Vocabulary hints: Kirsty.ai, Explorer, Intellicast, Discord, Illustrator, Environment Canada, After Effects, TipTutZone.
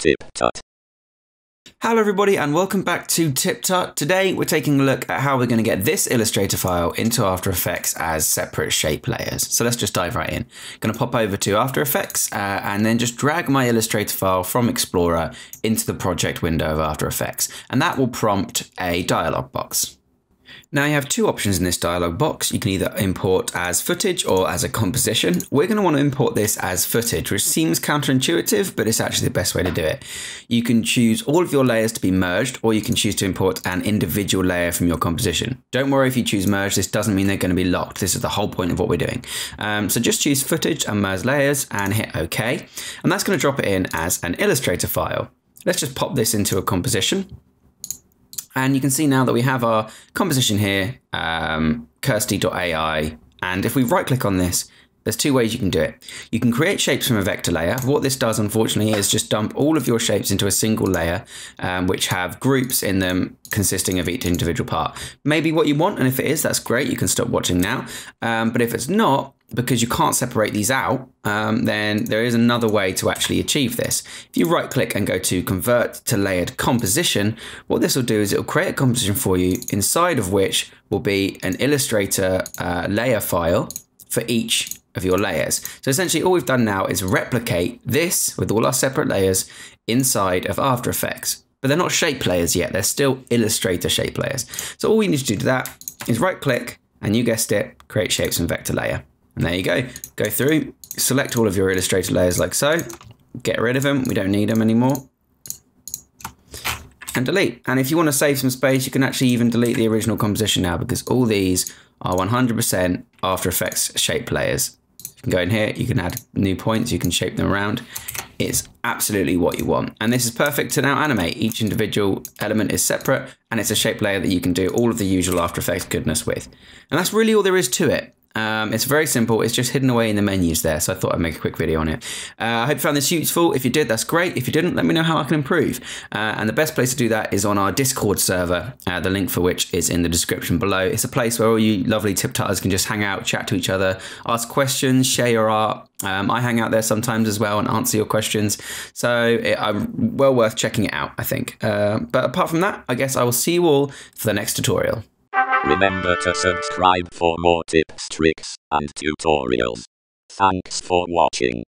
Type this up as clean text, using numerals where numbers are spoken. TipTut. Hello everybody and welcome back to TipTut. Today we're taking a look at how we're going to get this Illustrator file into After Effects as separate shape layers. So let's just dive right in. I'm going to pop over to After Effects and then just drag my Illustrator file from Explorer into the project window of After Effects, and that will prompt a dialog box. Now you have two options in this dialog box. You can either import as footage or as a composition. We're going to want to import this as footage, which seems counterintuitive, but it's actually the best way to do it. You can choose all of your layers to be merged, or you can choose to import an individual layer from your composition. Don't worry if you choose merge, this doesn't mean they're going to be locked. This is the whole point of what we're doing. So just choose footage and merge layers and hit OK. And that's going to drop it in as an Illustrator file. Let's just pop this into a composition. And you can see now that we have our composition here, Kirsty.ai. And if we right click on this, there's two ways you can do it. You can create shapes from a vector layer. What this does, unfortunately, is just dump all of your shapes into a single layer, which have groups in them consisting of each individual part. Maybe what you want, and if it is, that's great. You can stop watching now. But if it's not, because you can't separate these out, then there is another way to actually achieve this. If you right click and go to convert to layered composition, what this will do is it will create a composition for you inside of which will be an Illustrator layer file for each of your layers. So essentially all we've done now is replicate this with all our separate layers inside of After Effects, but they're not shape layers yet. They're still Illustrator shape layers. So all we need to do to that is right click and, you guessed it, create shapes and vector layer. And there you go. Go through, select all of your Illustrator layers like so, get rid of them. We don't need them anymore. And delete. And if you want to save some space, you can actually even delete the original composition now, because all these are 100% After Effects shape layers. You can go in here, you can add new points, you can shape them around. It's absolutely what you want. And this is perfect to now animate. Each individual element is separate, and it's a shape layer that you can do all of the usual After Effects goodness with. And that's really all there is to it. It's very simple. It's just hidden away in the menus there, so I thought I'd make a quick video on it. I hope you found this useful. If you did, that's great. If you didn't, let me know how I can improve. And the best place to do that is on our Discord server, the link for which is in the description below. It's a place where all you lovely tip-tutters can just hang out, chat to each other, ask questions, share your art. I hang out there sometimes as well and answer your questions. So I'm well worth checking it out, I think. But apart from that, I guess I will see you all for the next tutorial. Remember to subscribe for more tips, tricks, and tutorials. Thanks for watching.